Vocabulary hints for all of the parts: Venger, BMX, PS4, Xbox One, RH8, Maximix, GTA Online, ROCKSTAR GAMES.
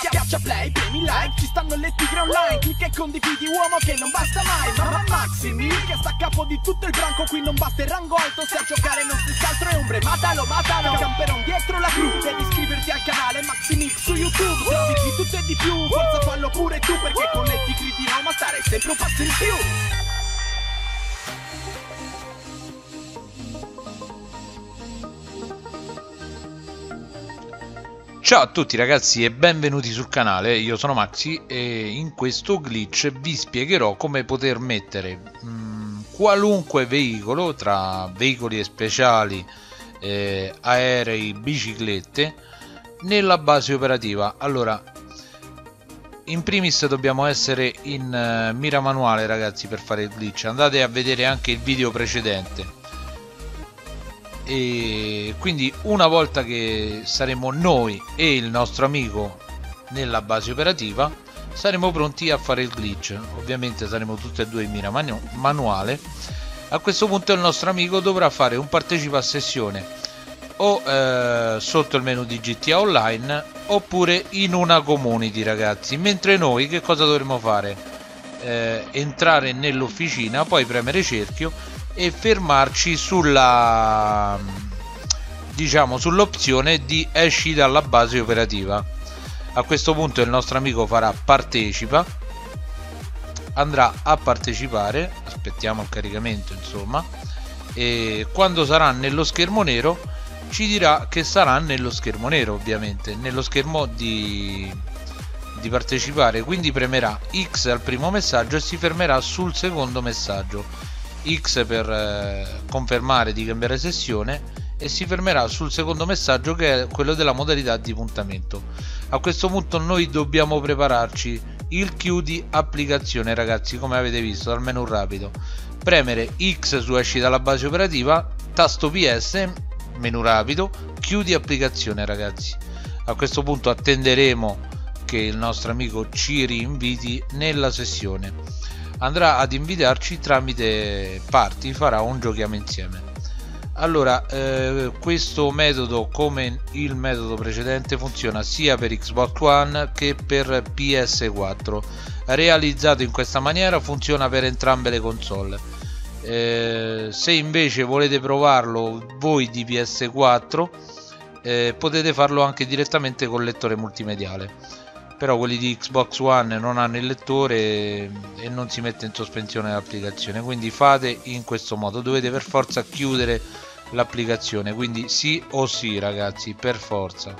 Schiaccia play, premi like, ci stanno le tigre online. Clicca e condividi, uomo, che non basta mai. Mamma Maximix che sta a capo di tutto il branco. Qui non basta il rango alto, se a giocare non si altro è ombre. Matalo, camperon dietro la cru. Devi iscriverti al canale Maximix su YouTube. Se avvicini tutto e di più, forza fallo pure tu, perché con le tigre di Roma stare sempre un passo in più. Ciao a tutti ragazzi e benvenuti sul canale, io sono Maxi e in questo glitch vi spiegherò come poter mettere qualunque veicolo, tra veicoli speciali, aerei, biciclette, nella base operativa. Allora, in primis dobbiamo essere in mira manuale ragazzi per fare il glitch, andate a vedere anche il video precedente. E quindi una volta che saremo noi e il nostro amico nella base operativa saremo pronti a fare il glitch. Ovviamente saremo tutti e due in mira manuale. A questo punto il nostro amico dovrà fare un partecipa a sessione o sotto il menu di GTA Online oppure in una community ragazzi, mentre noi che cosa dovremo fare? Entrare nell'officina, poi premere cerchio e fermarci sulla, diciamo, sull'opzione di esci dalla base operativa. A questo punto il nostro amico farà partecipa, andrà a partecipare, aspettiamo il caricamento insomma, e quando sarà nello schermo nero ci dirà che sarà nello schermo nero, ovviamente nello schermo di partecipare, quindi premerà X al primo messaggio e si fermerà sul secondo messaggio, X per confermare di cambiare sessione e si fermerà sul secondo messaggio che è quello della modalità di puntamento. A questo punto noi dobbiamo prepararci il chiudi applicazione ragazzi, come avete visto dal menu rapido, premere X su esci dalla base operativa, tasto PS, menu rapido, chiudi applicazione ragazzi. A questo punto attenderemo che il nostro amico ci rinviti nella sessione, andrà ad invitarci tramite party, farà un giochiamo insieme. Allora questo metodo, come il metodo precedente, funziona sia per Xbox One che per PS4, realizzato in questa maniera funziona per entrambe le console. Se invece volete provarlo voi di PS4 potete farlo anche direttamente col lettore multimediale, però quelli di Xbox One non hanno il lettore e non si mette in sospensione l'applicazione, quindi fate in questo modo, dovete per forza chiudere l'applicazione, quindi sì o sì ragazzi, per forza.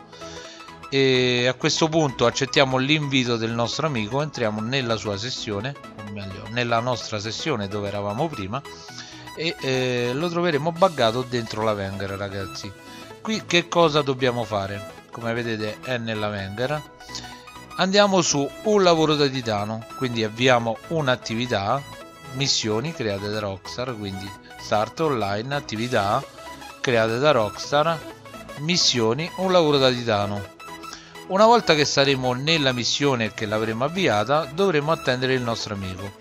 E a questo punto accettiamo l'invito del nostro amico, entriamo nella sua sessione, o meglio nella nostra sessione dove eravamo prima, e lo troveremo buggato dentro la Venger ragazzi. Qui che cosa dobbiamo fare? Come vedete è nella Venger, andiamo su un lavoro da titano, quindi avviamo un'attività, missioni create da Rockstar, quindi start online, attività create da Rockstar, missioni, un lavoro da titano. Una volta che saremo nella missione e che l'avremo avviata dovremo attendere il nostro amico.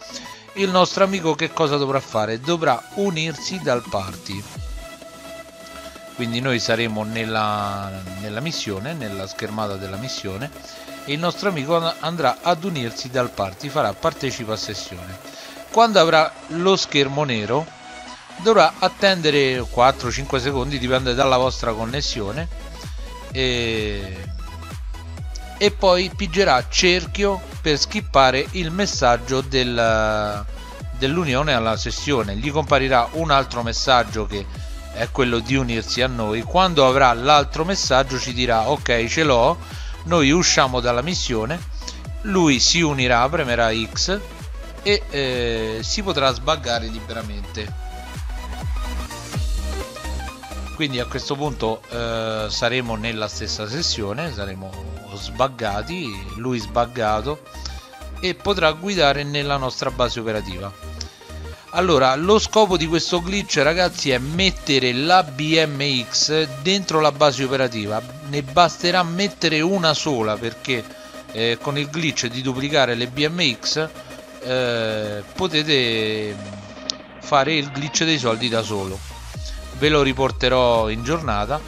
Il nostro amico che cosa dovrà fare? Dovrà unirsi dal party, quindi noi saremo nella missione, nella schermata della missione, il nostro amico andrà ad unirsi dal party, farà partecipa a sessione. Quando avrà lo schermo nero dovrà attendere 4-5 secondi, dipende dalla vostra connessione, e poi piggerà cerchio per skippare il messaggio dell'unione alla sessione. Gli comparirà un altro messaggio che è quello di unirsi a noi. Quando avrà l'altro messaggio ci dirà ok, ce l'ho, noi usciamo dalla missione, lui si unirà, premerà X e si potrà sbaggare liberamente. Quindi a questo punto saremo nella stessa sessione, saremo sbaggati, lui sbaggato, e potrà guidare nella nostra base operativa. Allora, lo scopo di questo glitch ragazzi è mettere la BMX dentro la base operativa. Ne basterà mettere una sola, perché con il glitch di duplicare le BMX potete fare il glitch dei soldi da solo. Ve lo riporterò in giornata.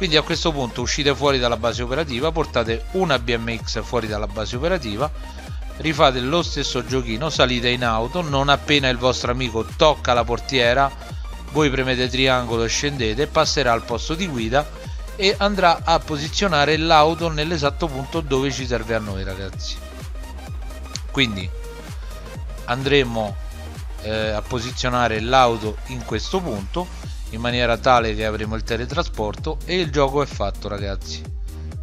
Quindi a questo punto uscite fuori dalla base operativa, portate una BMX fuori dalla base operativa, rifate lo stesso giochino, salite in auto, non appena il vostro amico tocca la portiera voi premete triangolo e scendete, passerà al posto di guida e andrà a posizionare l'auto nell'esatto punto dove ci serve a noi, ragazzi. Quindi andremo a posizionare l'auto in questo punto in maniera tale che avremo il teletrasporto e il gioco è fatto, ragazzi.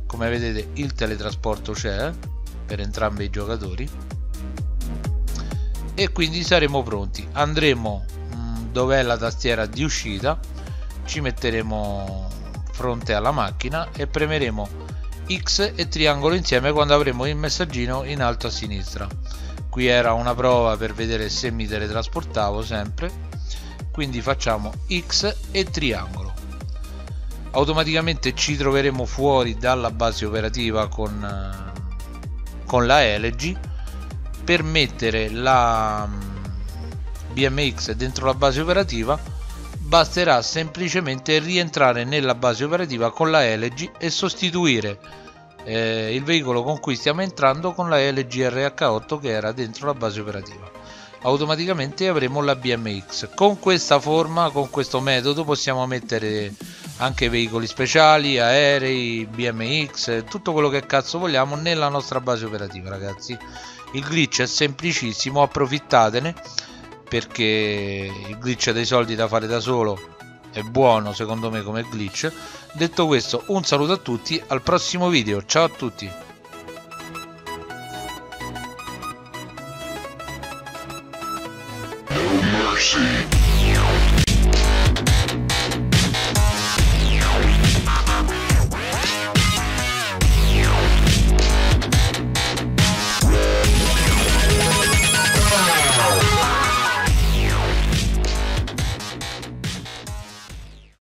Come vedete il teletrasporto c'è per entrambi i giocatori e quindi saremo pronti. Andremo dov'è la tastiera di uscita, ci metteremo fronte alla macchina e premeremo X e triangolo insieme quando avremo il messaggino in alto a sinistra. Qui era una prova per vedere se mi teletrasportavo sempre, quindi facciamo X e triangolo. Automaticamente ci troveremo fuori dalla base operativa con la LG. Per mettere la BMX dentro la base operativa basterà semplicemente rientrare nella base operativa con la LG e sostituire il veicolo con cui stiamo entrando con la LG RH8 che era dentro la base operativa. Automaticamente avremo la BMX. Con questa forma, con questo metodo possiamo mettere anche veicoli speciali, aerei, BMX, tutto quello che cazzo vogliamo nella nostra base operativa, ragazzi. Il glitch è semplicissimo, approfittatene, perché il glitch dei soldi da fare da solo è buono secondo me come glitch. Detto questo, un saluto a tutti, al prossimo video, ciao a tutti.